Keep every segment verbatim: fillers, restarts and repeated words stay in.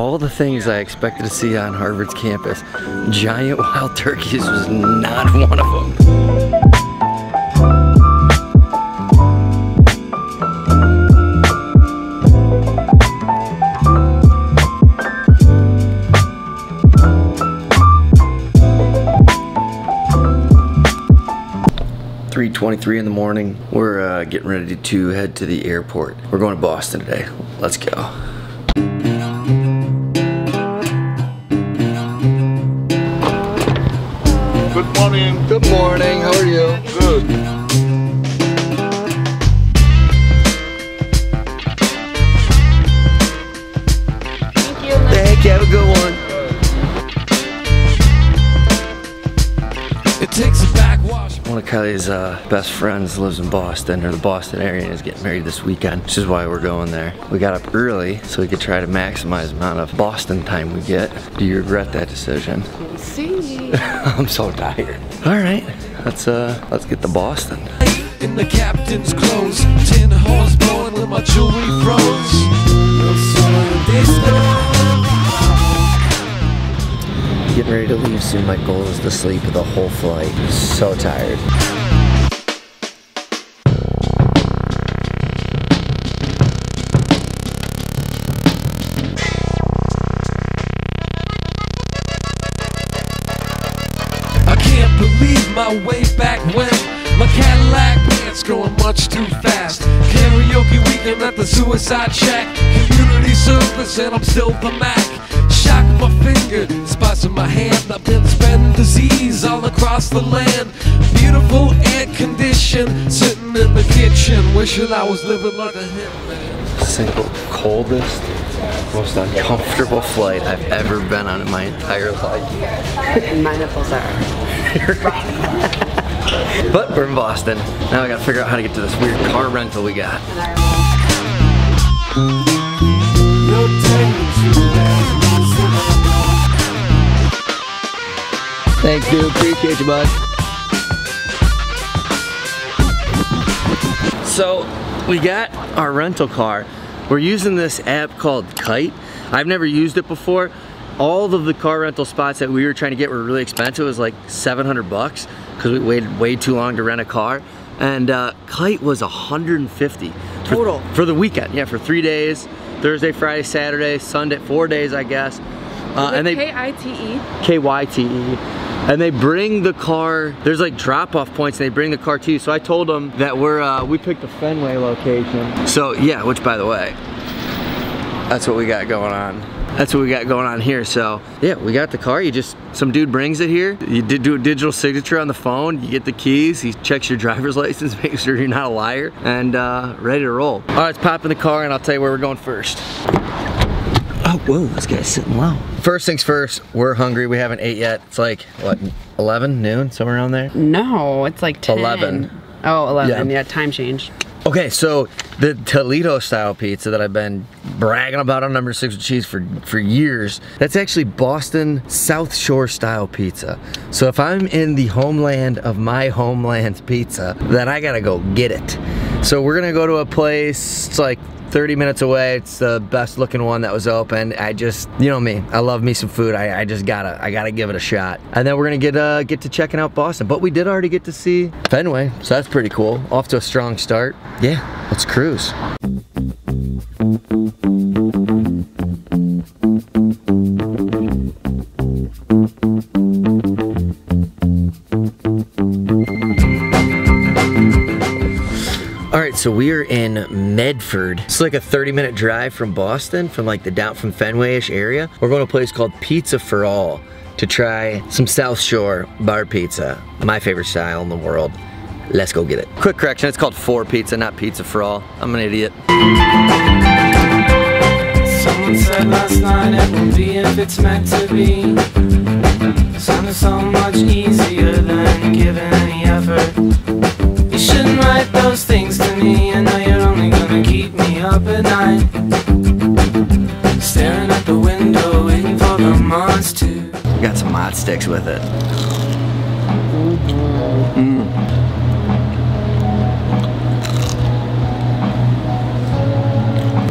all the things I expected to see on Harvard's campus, giant wild turkeys was not one of them. three twenty-three in the morning. We're uh, getting ready to head to the airport. We're going to Boston today. Let's go. Good morning. Good morning. How are you? Good. Thank you. Thank you. Have a good one. It takes a backwash. One of Kylie's uh, best friends lives in Boston, or the Boston area, and is getting married this weekend, which is why we're going there. We got up early so we could try to maximize the amount of Boston time we get. Do you regret that decision? We'll see. I'm so tired. All right, let's uh, let's get to Boston. In the captain's clothes, tin horns blowing with my jewelry froze. Getting ready to leave soon. My goal is to sleep the whole flight. So tired. I can't believe my way back when my Cadillac pants growing much too fast. Karaoke weekend at the suicide shack. Community service and I'm still the Mac. My finger, spots in my hand. I've been spreading disease all across the land. Beautiful air conditioned, sitting in the kitchen, wishing I was living like a hitman. Single coldest, most uncomfortable flight I've ever been on in my entire life. Mine are. But we're in Boston. Now I gotta figure out how to get to this weird car rental we got. No time to Thanks, dude. Appreciate you, bud. So, we got our rental car. We're using this app called Kyte. I've never used it before. All of the car rental spots that we were trying to get were really expensive. It was like seven hundred bucks because we waited way too long to rent a car. And uh, Kyte was one hundred fifty total for, for the weekend. Yeah, for three days. Thursday, Friday, Saturday, Sunday, four days, I guess. Uh, and they K I T E? K Y T E. And they bring the car, there's like drop-off points, and they bring the car to you. So I told them that we're, uh, we picked the Fenway location. So yeah, which by the way, that's what we got going on. That's what we got going on here. So yeah, we got the car, you just, some dude brings it here. You did do a digital signature on the phone, you get the keys, he checks your driver's license, makes sure you're not a liar, and uh, ready to roll. All right, let's pop in the car and I'll tell you where we're going first. Oh, whoa, this guy's sitting low. First things first, we're hungry. We haven't ate yet. It's like, what, eleven, noon, somewhere around there? No, it's like ten. eleven. Oh, eleven, yeah, yeah, time change. Okay, so the Toledo style pizza that I've been bragging about on number six with cheese for, for years, that's actually Boston South Shore style pizza. So if I'm in the homeland of my homeland's pizza, then I gotta go get it. So we're gonna go to a place, it's like thirty minutes away. It's the best looking one that was open. I just, you know me, I love me some food. I, I just gotta, I gotta give it a shot. And then we're gonna get uh, get to checking out Boston. But we did already get to see Fenway, so that's pretty cool. Off to a strong start. Yeah, let's cruise. So we are in Medford. It's like a thirty minute drive from Boston, from like the down from Fenway-ish area. We're going to a place called Pizza for All to try some South Shore bar pizza. My favorite style in the world. Let's go get it. Quick correction, it's called Four Pizza, not Pizza for All. I'm an idiot. Someone said last night it will be if it's meant to be. Sounds so much easier than giving any effort. You shouldn't write those things to me. I know you're only gonna keep me up at night, staring at the window, waiting for the mods to. Got some mod sticks with it. Mm.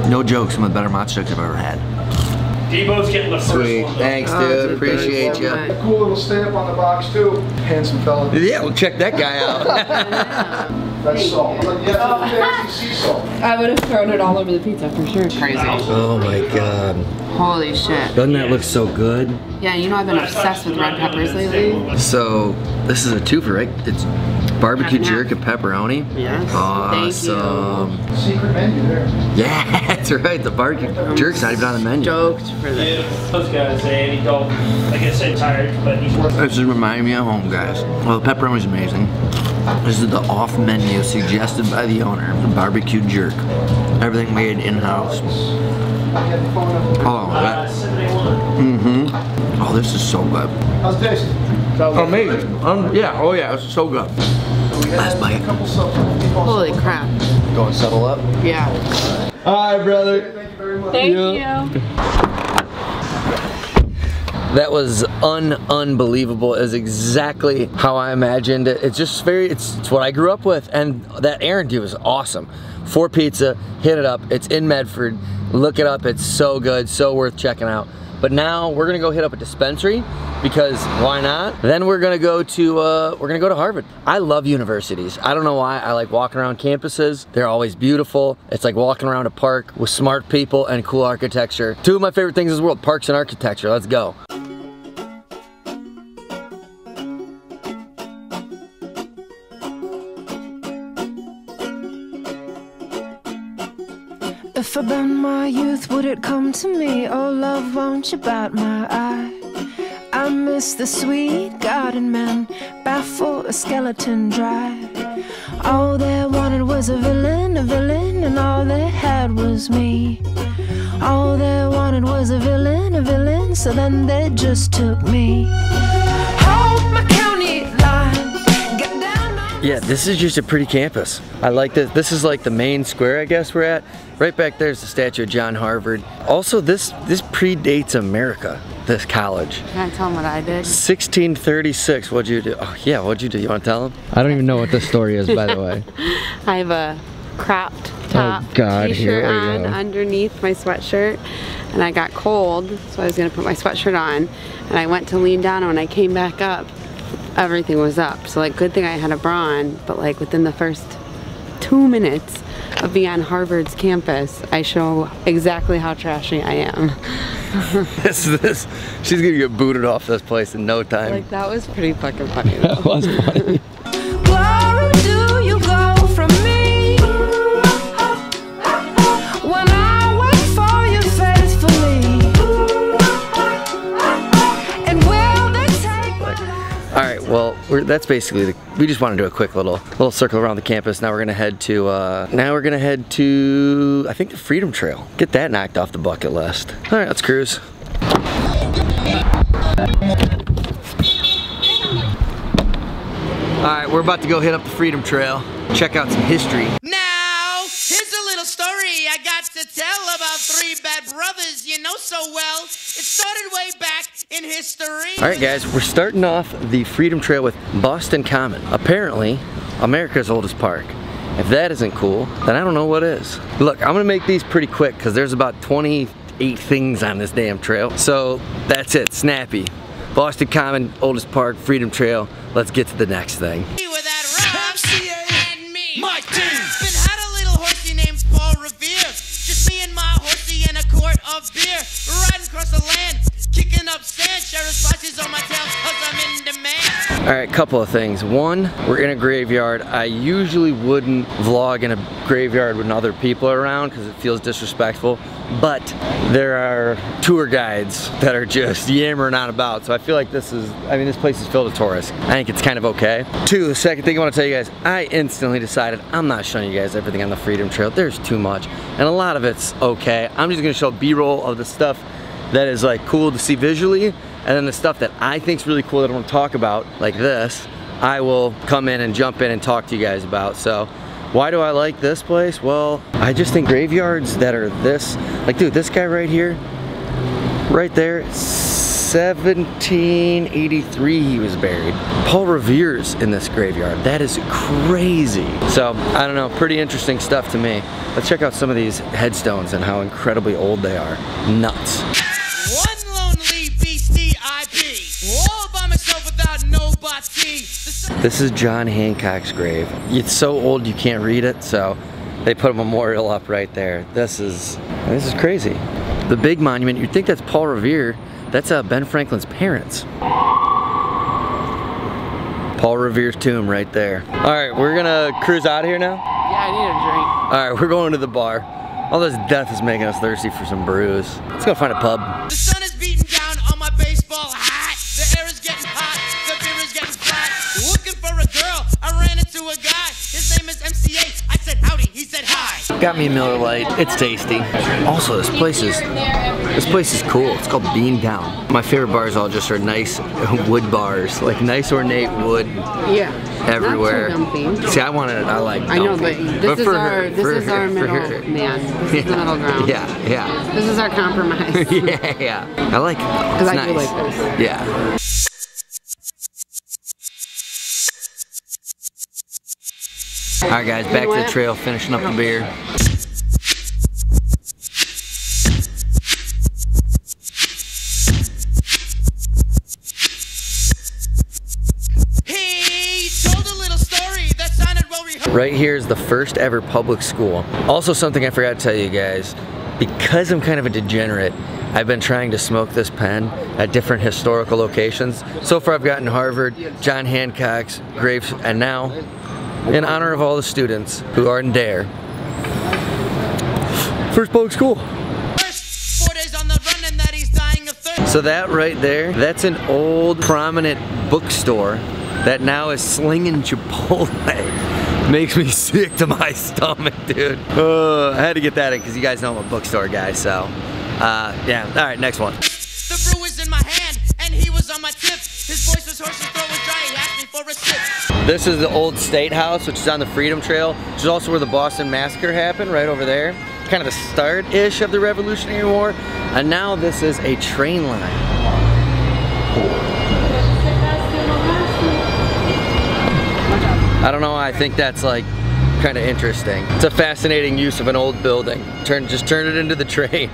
No joke, some of the better mod sticks I've ever had. Debo's getting the first Sweet. one. Sweet, thanks, dude. Oh, Appreciate you. Night. Cool little stamp on the box too. Handsome fella. Yeah, well, check that guy out. That's salt. I would have thrown it all over the pizza for sure. Crazy. Oh my god. Holy shit. Doesn't that look so good? Yeah, you know I've been obsessed with red peppers lately. So this is a twofer, right? It's barbecue jerk and pepperoni. Yes. Awesome. Thank you. Secret menu there. Yeah, that's right. The barbecue I'm jerk's not even on the menu. Stoked for this. Yeah. Those guys, Andy Dalton, like I said, tired, but he's working. This is reminding me of home, guys. Well, the pepperoni's amazing. This is the off menu suggested by the owner, the barbecue jerk. Everything made in house. Oh, that. Mm-hmm. Oh, this is so good. How's this? Amazing. Um, yeah. Oh, yeah. It's so good. Last bite. Holy crap. Go and settle up? Yeah. All right, brother. Thank you very much. Thank yeah. you. That was un unbelievable. Is exactly how I imagined it. It's just very, it's, it's what I grew up with. And that Aaron dude was awesome. Four Pizza, hit it up. It's in Medford. Look it up. It's so good. So worth checking out. But now we're gonna go hit up a dispensary because why not? Then we're gonna go to uh, we're gonna go to Harvard. I love universities. I don't know why. I like walking around campuses. They're always beautiful. It's like walking around a park with smart people and cool architecture. Two of my favorite things in the world: parks and architecture. Let's go. If I burned my youth, would it come to me? Oh, love, won't you bat my eye? I miss the sweet garden men, baffle a skeleton dry. All they wanted was a villain, a villain, and all they had was me. All they wanted was a villain, a villain, so then they just took me. Hold my county line. Yeah, this is just a pretty campus. I like this. This is like the main square, I guess we're at. Right back there's the statue of John Harvard. Also, this this predates America, this college. Can I tell them what I did? sixteen thirty-six, what'd you do? Oh yeah, what'd you do? You wanna tell them? I don't even know what this story is, by the way. I have a cropped top oh God, t-shirt on go. underneath my sweatshirt. And I got cold, so I was gonna put my sweatshirt on. And I went to lean down, and when I came back up, everything was up. So like, good thing I had a bra on, but like within the first two minutes of being on Harvard's campus, I show exactly how trashy I am. this, this, she's gonna get booted off this place in no time. Like, that was pretty fucking funny though. That was funny. Where do you go from me? When I wait for you faithfully. And will they take my life? All right, well, We're, that's basically the, we just want to do a quick little little circle around the campus. Now we're gonna head to uh, now we're gonna head to I think the Freedom Trail. Get that knocked off the bucket list. All right, let's cruise. All right, we're about to go hit up the Freedom Trail. Check out some history. Now here's a little story I got to tell about three bad brothers you know so well. It started way back in history. All right, guys, we're starting off the Freedom Trail with Boston Common. Apparently, America's oldest park. If that isn't cool, then I don't know what is. Look, I'm gonna make these pretty quick because there's about twenty-eight things on this damn trail. So that's it, snappy. Boston Common, oldest park, Freedom Trail. Let's get to the next thing. With that Rob and me. My team. Been had a little horsey named Paul Revere. Just me and my horsey in a quart of beer. Riding across the land. Alright, couple of things. One, we're in a graveyard. I usually wouldn't vlog in a graveyard when other people are around because it feels disrespectful, but there are tour guides that are just yammering on about, so I feel like this is, I mean, this place is filled with tourists. I think it's kind of okay. Two, the second thing I want to tell you guys, I instantly decided I'm not showing you guys everything on the Freedom Trail. There's too much, and a lot of it's okay. I'm just going to show B-roll of the stuff that is like cool to see visually, and then the stuff that I think is really cool that I want to talk about, like this, I will come in and jump in and talk to you guys about. So why do I like this place? Well, I just think graveyards that are this, like dude, this guy right here, right there, seventeen eighty-three he was buried. Paul Revere's in this graveyard. That is crazy. So I don't know, pretty interesting stuff to me. Let's check out some of these headstones and how incredibly old they are. Nuts. not see. This is John Hancock's grave. It's so old you can't read it, so they put a memorial up right there. This is, this is crazy. The big monument, you'd think that's Paul Revere. That's uh, Ben Franklin's parents. Paul Revere's tomb right there. All right, we're gonna cruise out of here now? Yeah, I need a drink. All right, we're going to the bar. All this death is making us thirsty for some brews. Let's go find a pub. The sun is beating down on my baseball hat. The air is getting hot, the beer is getting flat. Looking for a girl, I ran into a guy. His name is M C A, I said howdy, he said hi. Got me a Miller Lite, it's tasty. Also, this place is, this place is cool. It's called Bean Down. My favorite bars all just are nice wood bars, like nice ornate wood. Yeah. Everywhere. Not too. See, I wanted, I like. Dumpy. I know, but this but is our, her, this is her, our middle man. This yeah. is the middle ground. Yeah, yeah. This is our compromise. yeah, yeah. I like it. Because I nice. do like this. Yeah. All right, guys, back you know to the trail, finishing up the beer. Right here is the first ever public school. Also, something I forgot to tell you guys, because I'm kind of a degenerate, I've been trying to smoke this pen at different historical locations. So far I've gotten Harvard, John Hancock's graves, and now, in honor of all the students who aren't there, first public school. So that right there, that's an old prominent bookstore that now is slinging Chipotle. Makes me sick to my stomach, dude. Uh, I had to get that in because you guys know I'm a bookstore guy, so. Uh, yeah, all right, next one. The brew was in my hand and he was on my tip. His voice was hoarse, his throat was dry, he asked me for a sip. This is the old State House, which is on the Freedom Trail, which is also where the Boston Massacre happened, right over there. Kind of the start-ish of the Revolutionary War. And now this is a train line. Cool. I don't know, I think that's like kind of interesting. It's a fascinating use of an old building. Turn, just turn it into the train.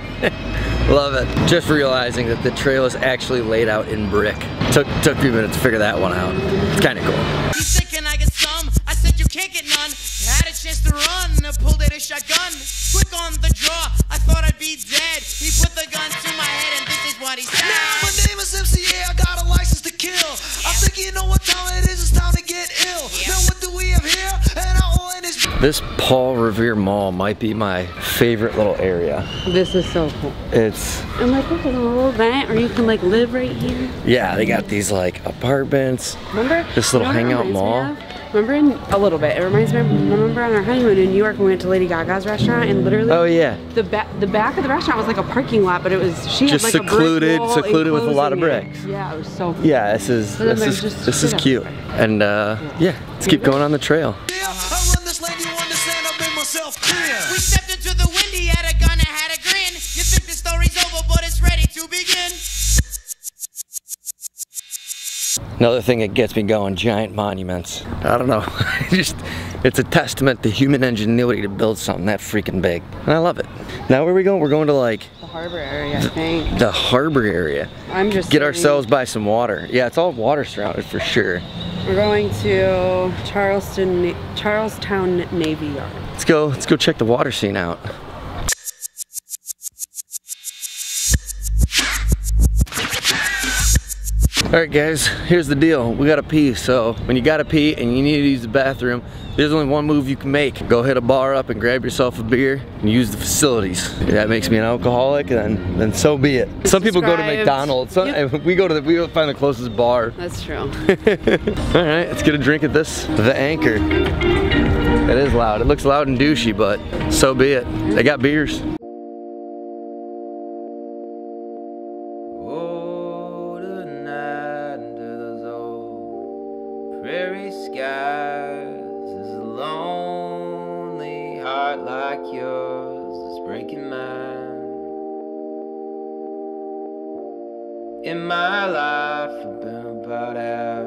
Love it. Just realizing that the trail is actually laid out in brick. Took took a few minutes to figure that one out. It's kind of cool. You said, can I get some? I said, you can't get none. Had a chance to run, I pulled out a shotgun. Quick on the draw, I thought I'd be dead. He put the gun to my head and this is what he said. Now my name is M C A, I got a license to kill. Yeah. I think you know what time it is, it's time to get ill. Yeah. Now what do we have here? And all in this. This Paul Revere Mall might be my favorite little area. This is so cool. It's. I'm like, we can roll that, or you can like live right here. Yeah, they got these like apartments. Remember? This little hangout mall. Remember in, a little bit, it reminds me, remember on our honeymoon in New York when we went to Lady Gaga's restaurant and literally oh, yeah. the, ba the back of the restaurant was like a parking lot, but it was, she just had like secluded, a secluded with a lot of bricks. It. Yeah, it was so cool. Yeah, this is, this is, just, this is cute. Up. And uh, yeah. yeah, let's keep going on the trail. Yeah, I run this lady, you understand, I made myself clear. We stepped into the wind, he had a gun, I had a grin. You think the story's over, but it's ready to begin. Another thing that gets me going, giant monuments. I don't know, just it's a testament to human ingenuity to build something that freaking big. And I love it. Now where are we going? We're going to like... The harbor area, I think. The harbor area. I'm just Get saying. ourselves by some water. Yeah, it's all water surrounded for sure. We're going to Charleston, Charlestown Navy Yard. Let's go, let's go check the water scene out. Alright guys, here's the deal. We gotta pee, so when you gotta pee and you need to use the bathroom, there's only one move you can make. Go hit a bar up and grab yourself a beer and use the facilities. If that makes me an alcoholic, then then so be it. It's Some people described. go to McDonald's. Some, yep. We go to the, we go find the closest bar. That's true. Alright, let's get a drink at this. The Anchor. It is loud. It looks loud and douchey, but so be it. They got beers. In my life, I've been about as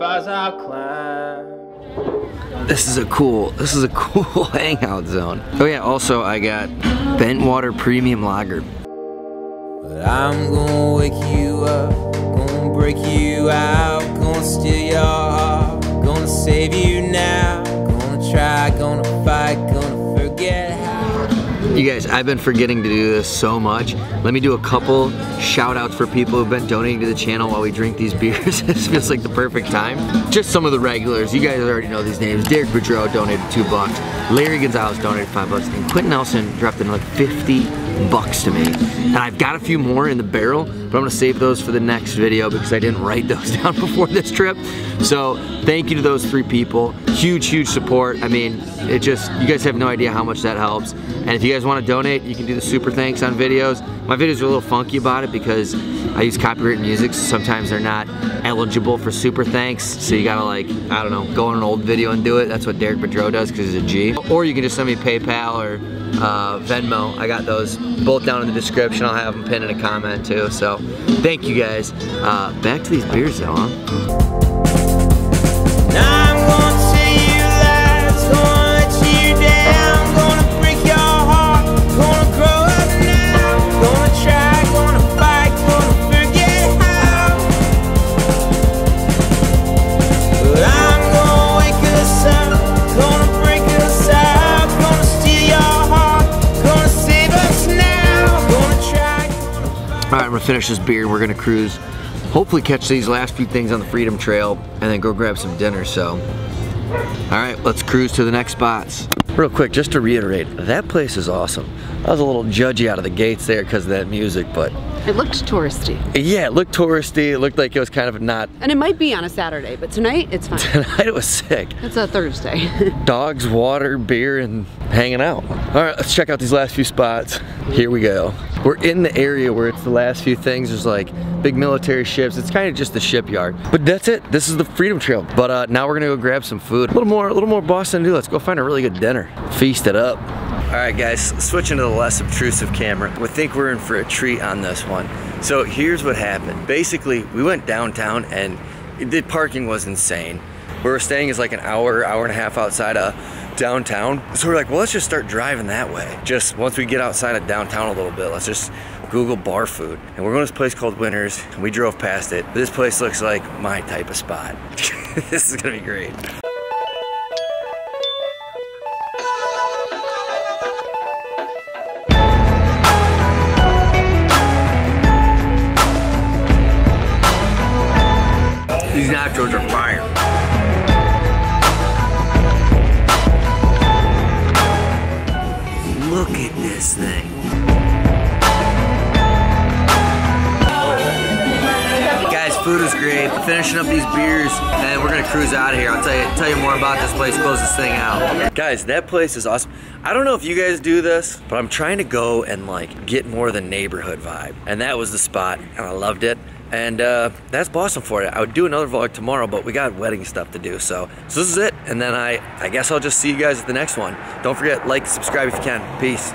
far as I climb. This is a cool, this is a cool hangout zone. Oh yeah, also I got Bent Water Premium Lager. But I'm gonna wake you up, gonna break you out, gonna still you are. Gonna save you now. Gonna try, gonna fight, gonna forget how. You guys, I've been forgetting to do this so much. Let me do a couple shout outs for people who've been donating to the channel while we drink these beers. This feels like the perfect time. Just some of the regulars. You guys already know these names. Derek Boudreaux donated two bucks. Larry Gonzalez donated five bucks. And Quentin Nelson dropped in like fifty bucks to me. And I've got a few more in the barrel, but I'm gonna save those for the next video because I didn't write those down before this trip. So thank you to those three people. Huge, huge support. I mean, it just, you guys have no idea how much that helps. And if you guys wanna donate, you can do the super thanks on videos. My videos are a little funky about it because I use copyrighted music, so sometimes they're not eligible for super thanks. So you gotta like, I don't know, go on an old video and do it. That's what Derek Boudreaux does because he's a G. Or you can just send me PayPal or Uh, Venmo. I got those both down in the description. I'll have them pinned in a comment too. So thank you guys. Uh, back to these beers though, huh? Finish this beer, we're gonna cruise, hopefully catch these last few things on the Freedom Trail and then go grab some dinner. So all right, let's cruise to the next spots. Real quick, just to reiterate, that place is awesome. I was a little judgy out of the gates there because of that music, but it looked touristy. Yeah, it looked touristy. It looked like it was kind of not. And it might be on a Saturday, but tonight it's fine. Tonight it was sick. It's a Thursday. Dogs, water, beer, and hanging out. All right, let's check out these last few spots. Here we go. We're in the area where it's the last few things. There's like big military ships. It's kind of just the shipyard. But that's it. This is the Freedom Trail. But uh, now we're gonna go grab some food. A little more, a little more Boston to do. Let's go find a really good dinner. Feast it up. All right, guys, switching to the less obtrusive camera. We think we're in for a treat on this one. So here's what happened. Basically, we went downtown and the parking was insane. Where we're staying is like an hour, hour and a half outside of downtown. So we're like, well, let's just start driving that way. Just once we get outside of downtown a little bit, let's just Google bar food. And we're going to this place called Winners, and we drove past it. This place looks like my type of spot. This is gonna be great. These nachos are fire. Look at this thing. Guys, food is great. Finishing up these beers, and we're gonna cruise out of here. I'll tell you, tell you more about this place. Close this thing out, guys. That place is awesome. I don't know if you guys do this, but I'm trying to go and like get more of the neighborhood vibe, and that was the spot, and I loved it. And uh, that's Boston for you. I would do another vlog tomorrow, but we got wedding stuff to do. So, so this is it. And then I, I guess I'll just see you guys at the next one. Don't forget, like, subscribe if you can. Peace.